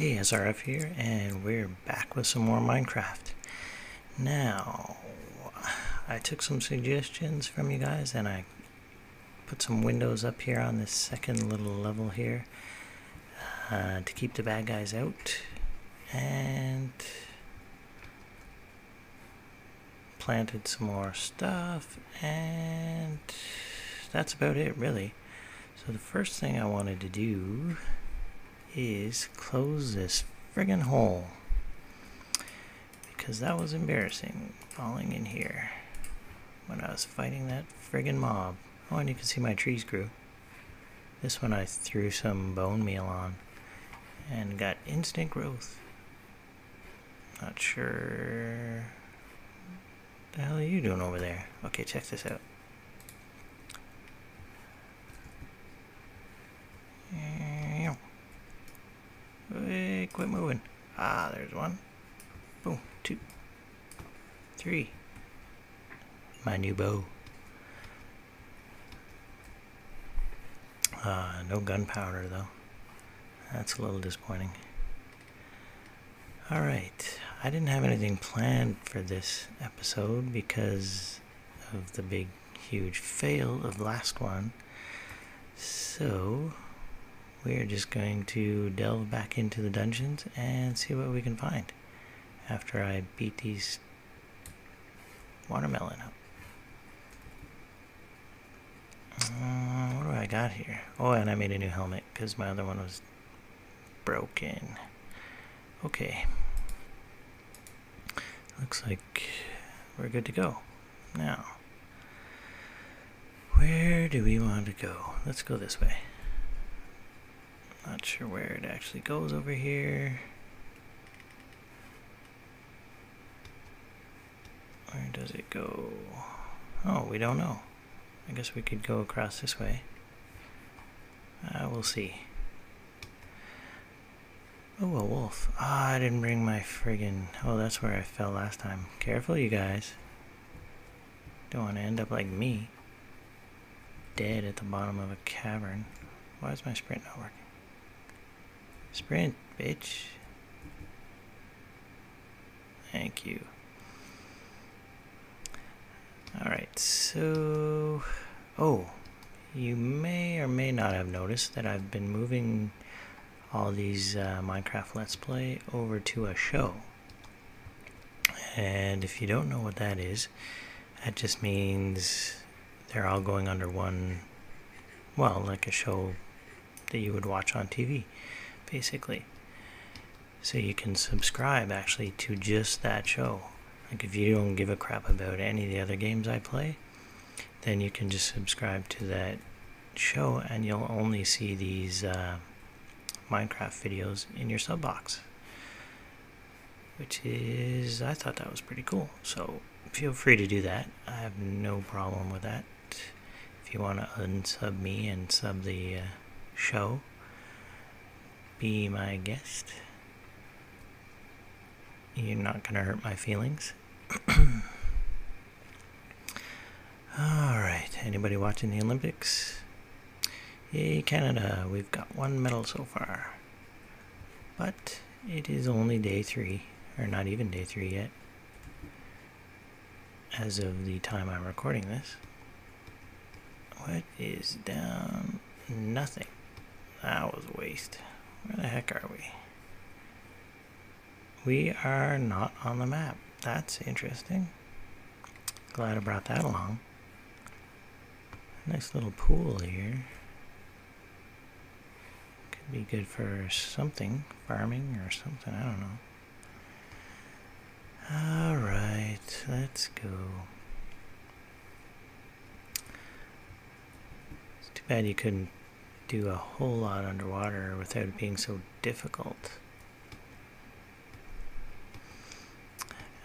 Hey, SRF here, and we're back with some more Minecraft. Now, I took some suggestions from you guys, and I put some windows up here on this second little level here to keep the bad guys out, and planted some more stuff, and that's about it, really. So the first thing I wanted to do is close this friggin' hole, because that was embarrassing falling in here when I was fighting that friggin' mob. Oh, and you can see my trees grew. This one I threw some bone meal on and got instant growth. Not sure what the hell are you doing over there? Okay, check this out. Quit moving. Ah, there's one. Boom. 2. 3. My new bow. No gunpowder, though. That's a little disappointing. Alright. I didn't have anything planned for this episode because of the big, huge fail of last one. So we're just going to delve back into the dungeons and see what we can find after I beat these watermelon up. What do I got here? Oh, and I made a new helmet because my other one was broken. Okay. Looks like we're good to go. Now, where do we want to go? Let's go this way. Not sure where it actually goes over here. Where does it go? Oh, we don't know. I guess we could go across this way. We'll see. Oh, a wolf. Ah, I didn't bring my friggin'... Oh, that's where I fell last time. Careful, you guys. Don't want to end up like me. Dead at the bottom of a cavern. Why is my sprint not working? Sprint, bitch. Thank you. Alright, so... Oh, you may or may not have noticed that I've been moving all these Minecraft Let's Play over to a show. And if you don't know what that is, that just means they're all going under one... Well, like a show that you would watch on TV. Basically, so you can subscribe actually to just that show. Like, if you don't give a crap about any of the other games I play, then you can just subscribe to that show and you'll only see these Minecraft videos in your sub box, which is, I thought that was pretty cool, so feel free to do that. I have no problem with that. If you want to unsub me and sub the show, be my guest. You're not gonna hurt my feelings. Alright, anybody watching the Olympics? Yay, Canada, we've got one medal so far. But it is only day 3, or not even day 3 yet, as of the time I'm recording this. What is down? Nothing. That was a waste. Where the heck are we? We are not on the map. That's interesting. Glad I brought that along. Nice little pool here. Could be good for something. Farming or something. I don't know. Alright, let's go. It's too bad you couldn't do a whole lot underwater without it being so difficult.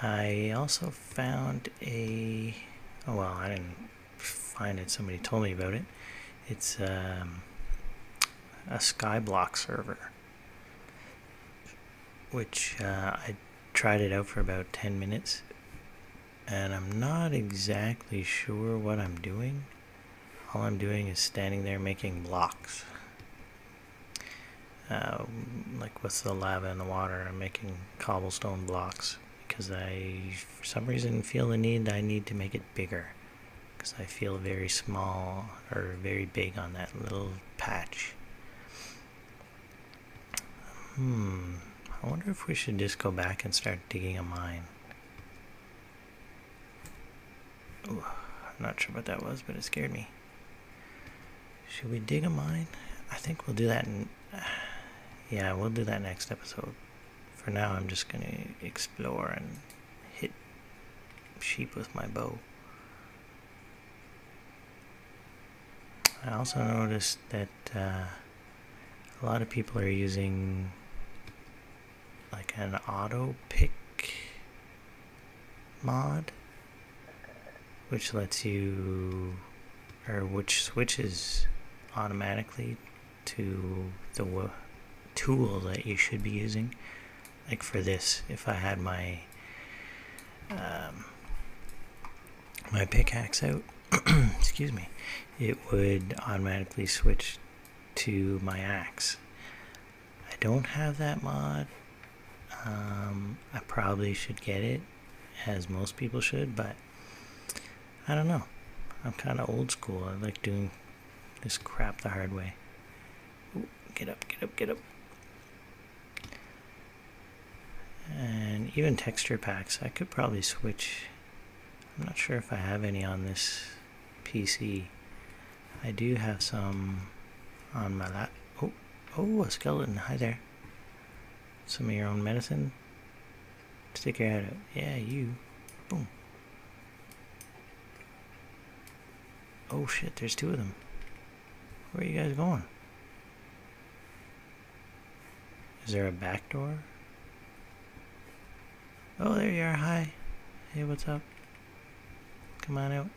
I also found a... Oh, well, I didn't find it. Somebody told me about it. It's a SkyBlock server, which I tried it out for about 10 minutes, and I'm not exactly sure what I'm doing. All I'm doing is standing there making blocks. like with the lava and the water, I'm making cobblestone blocks because I, for some reason, feel the need to make it bigger, because I feel very small or very big on that little patch. I wonder if we should just go back and start digging a mine. Ooh, I'm not sure what that was, but it scared me. Should we dig a mine? I think we'll do that in... yeah, we'll do that next episode. For now, I'm just going to explore and hit sheep with my bow. I also noticed that a lot of people are using like an auto pick mod, which lets you, or which switches automatically to the tool that you should be using. Like for this, if I had my my pickaxe out, excuse me, it would automatically switch to my axe. I don't have that mod. I probably should get it, as most people should, but I don't know. I'm kind of old school. I like doing this crap the hard way. Ooh, get up, get up, get up. And even texture packs, I could probably switch. I'm not sure if I have any on this PC. I do have some on my lap. Oh, oh, a skeleton. Hi there. Some of your own medicine. Stick your head out. Yeah, you. Boom. Oh shit, there's two of them. Where are you guys going? Is there a back door? Oh, there you are. Hi. Hey, what's up? Come on out.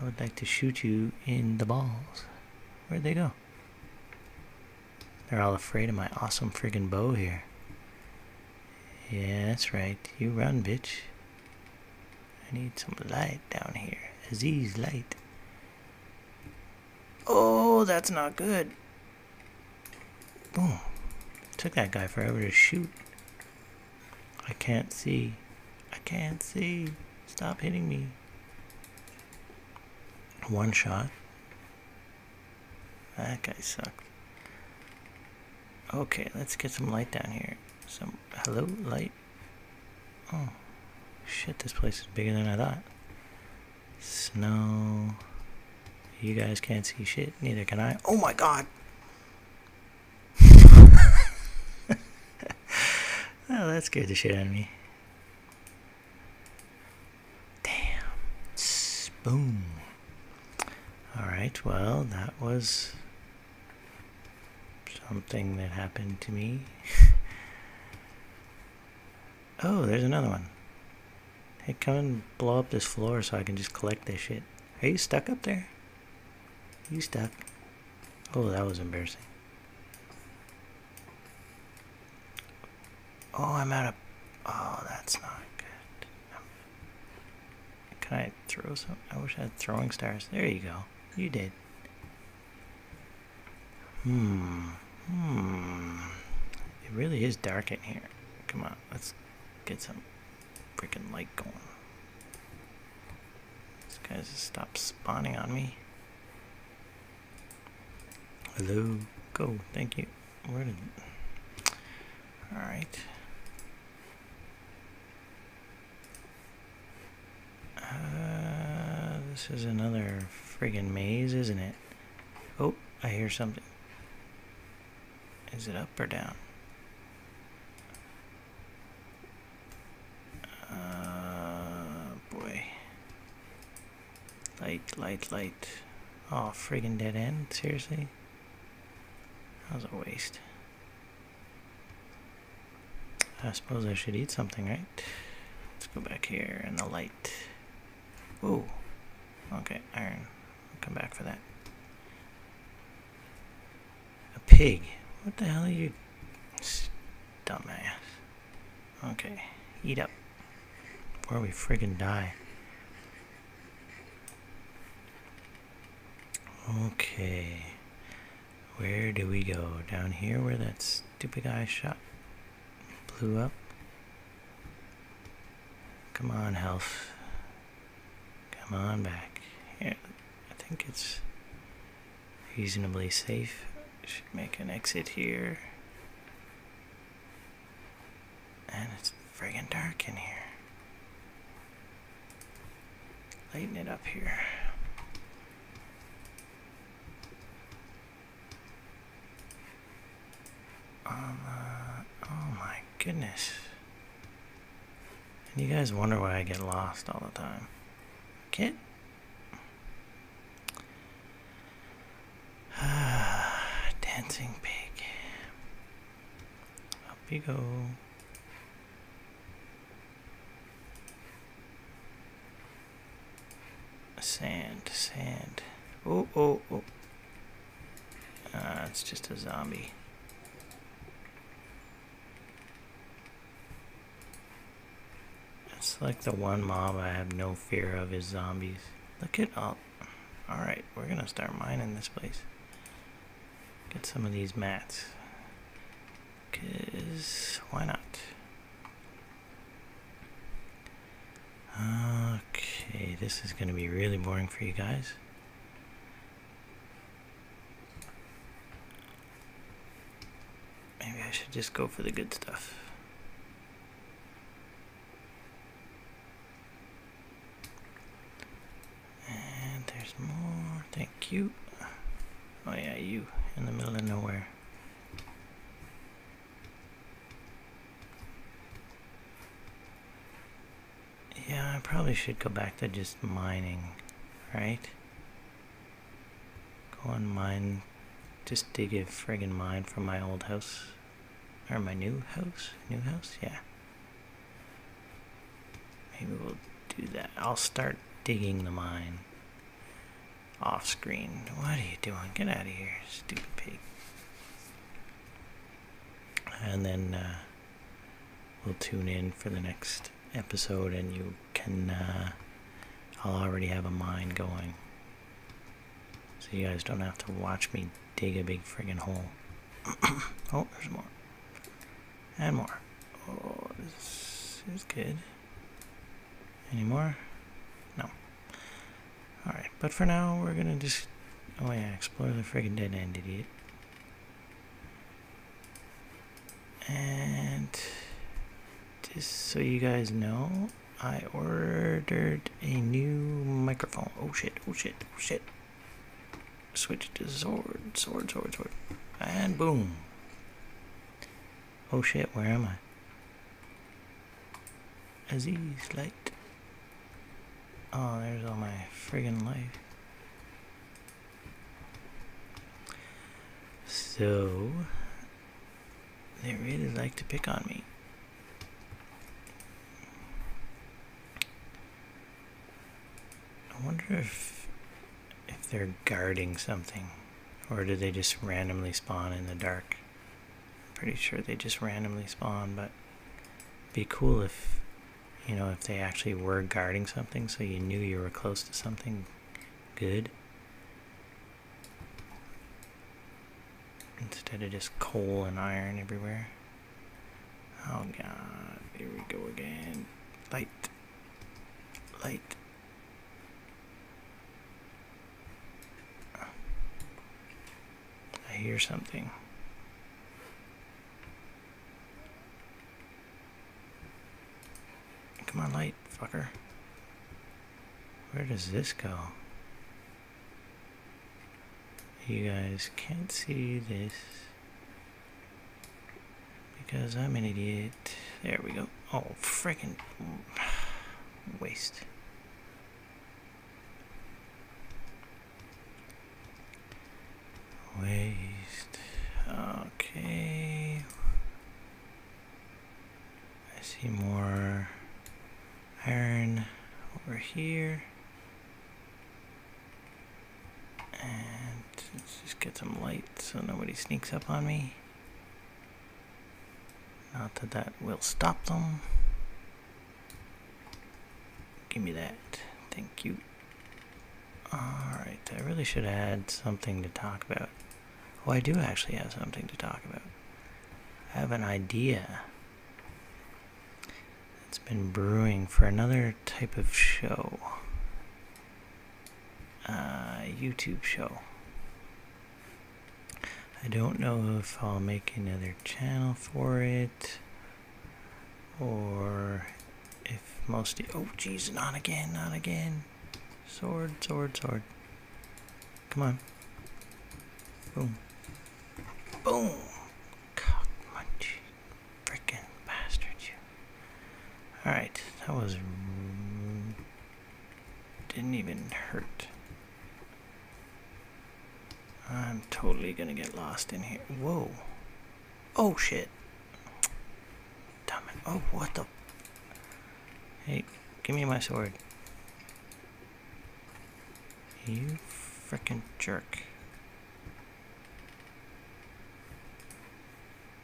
I would like to shoot you in the balls. Where'd they go? They're all afraid of my awesome friggin' bow here. Yeah, that's right. You run, bitch. I need some light down here. Aziz Light. Oh, that's not good. Boom. Took that guy forever to shoot. I can't see. I can't see. Stop hitting me. One shot. That guy sucked. Okay, let's get some light down here. Some hello light. Oh shit, this place is bigger than I thought. Snow. You guys can't see shit, neither can I. Oh my god. Oh, that scared the shit out of me. Damn. Boom. Alright, well, that was something that happened to me. Oh, there's another one. Hey, come and blow up this floor so I can just collect this shit. Are you stuck up there? You stuck? Oh, that was embarrassing. Oh, I'm out of... Oh, that's not good. Can I throw some? I wish I had throwing stars. There you go. You did. It really is dark in here. Come on, let's get some freaking light going. These guys stop spawning on me. Hello, go, thank you. Where did... Alright. This is another friggin' maze, isn't it? Oh, I hear something. Is it up or down? Boy. Light, light, light. Oh, friggin' dead end? Seriously? That was a waste. I suppose I should eat something, right? Let's go back here in the light. Whoa. Okay, iron. I'll come back for that. A pig. What the hell are you, dumbass? Okay, eat up. Before we friggin' die. Okay. Where do we go? Down here where that stupid guy shot blew up? Come on, health. Come on back. Yeah, I think it's reasonably safe. Should make an exit here. And it's friggin' dark in here. Lighten it up here. Oh my goodness. And you guys wonder why I get lost all the time. Okay? Dancing pig. Up you go. Sand. Oh. It's just a zombie. That's like the one mob I have no fear of is zombies. Look at all. Alright, we're gonna start mining this place. Get some of these mats. 'Cause why not? Okay, this is gonna be really boring for you guys. Maybe I should just go for the good stuff. And there's more, thank you. Oh yeah, you, in the middle of nowhere. Yeah, I probably should go back to just mining, right? Go on mine, just dig a friggin' mine from my old house. Or my new house? New house? Yeah. Maybe we'll do that. I'll start digging the mine. Off screen. What are you doing? Get out of here, stupid pig. And then we'll tune in for the next episode and you can I'll already have a mine going, so you guys don't have to watch me dig a big friggin' hole. Oh, there's more and more. Oh, this is good. Any more? No. Alright, but for now we're gonna just explore the friggin' dead end, idiot. And just so you guys know, I ordered a new microphone. Oh shit. Switch to sword. And boom. Oh shit, where am I? Aziz Light. Oh, there's all my friggin' life. So, they really like to pick on me. I wonder if they're guarding something, or do they just randomly spawn in the dark? I'm pretty sure they just randomly spawn, but it'd be cool if, you know, if they actually were guarding something, so you knew you were close to something good, instead of just coal and iron everywhere. Oh god, here we go again. Light. I hear something. Come on, light, fucker. Where does this go? You guys can't see this because I'm an idiot. There we go. Oh, freaking waste. Waste. Okay. I see more iron over here. And let's just get some light so nobody sneaks up on me. Not that that will stop them. Give me that. Thank you. Alright, I really should add something to talk about. Well, I do actually have something to talk about. I have an idea that's been brewing for another type of show. YouTube show. I don't know if I'll make another channel for it, or if mostly... Oh, jeez, not again, not again. Sword, sword, sword. Come on. Boom. Boom. Cock munch. Frickin' bastard, you. Alright, that was... didn't even hurt. I'm totally gonna get lost in here. Whoa. Oh, shit. Damn it. Oh, what the... Hey, give me my sword. You frickin' jerk.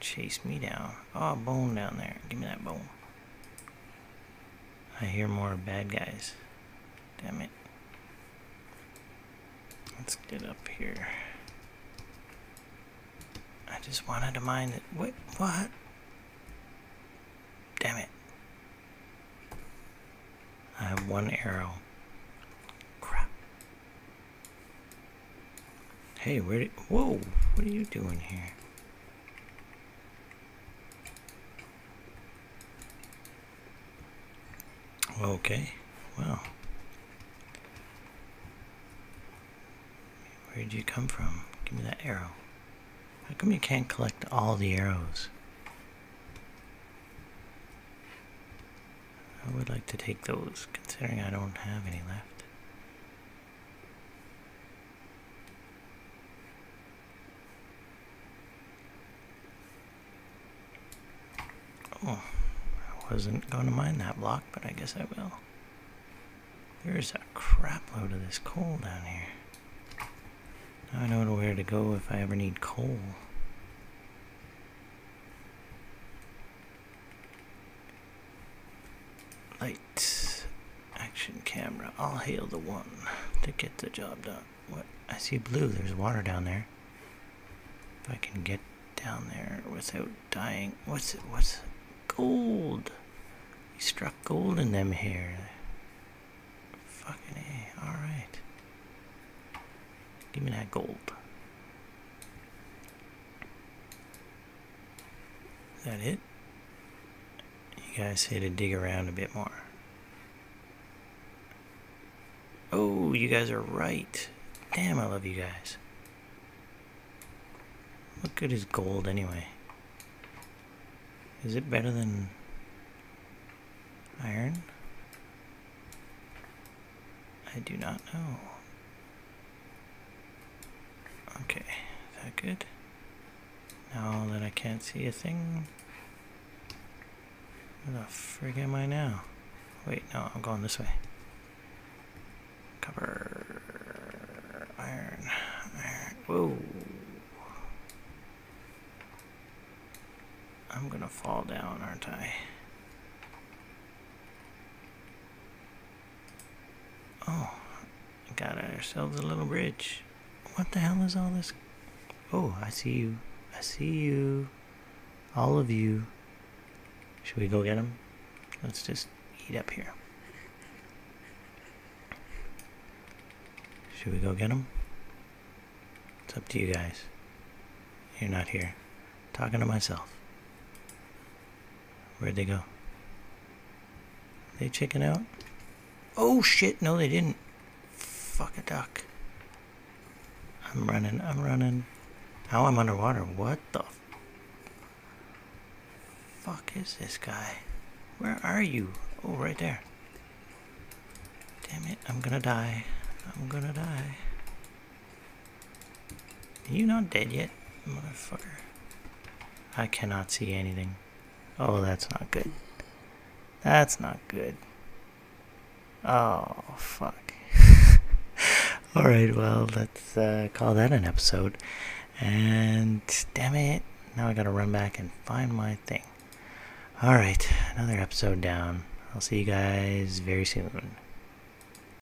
Chase me down. Oh, bone down there. Give me that bone. I hear more bad guys. Damn it. Let's get up here. I just wanted to mine it. Wait, what? Damn it. I have one arrow. Hey, where did... Whoa! What are you doing here? Okay. Wow. Where did you come from? Give me that arrow. How come you can't collect all the arrows? I would like to take those, considering I don't have any left. Oh, I wasn't going to mine that block, but I guess I will. There's a crap load of this coal down here. Now I know where to go if I ever need coal. Light. Action camera. I'll hail the one to get the job done. What? I see blue. There's water down there. If I can get down there without dying. What's it? What's it? Gold! He struck gold in them here. Fucking A. Alright. Give me that gold. Is that it? You guys say to dig around a bit more. Oh, you guys are right. Damn, I love you guys. What good is gold anyway? Is it better than iron? I do not know. Okay, is that good? Now that I can't see a thing, where the frig am I now? Wait, no, I'm going this way. Copper, iron, iron. Whoa. I'm gonna fall down, aren't I? Oh, got ourselves a little bridge. What the hell is all this? Oh, I see you. I see you. All of you. Should we go get them? Let's just eat up here. Should we go get them? It's up to you guys. You're not here. I'm talking to myself. Where'd they go? They chicken out? Oh shit, no they didn't. Fuck a duck. I'm running, I'm running. Now I'm underwater. What the fuck is this guy? Where are you? Oh, right there. Damn it, I'm gonna die. I'm gonna die. Are you not dead yet, motherfucker? I cannot see anything. Oh, that's not good. That's not good. Oh, fuck. Alright, well, let's call that an episode. And, damn it, now I gotta run back and find my thing. Alright, another episode down. I'll see you guys very soon.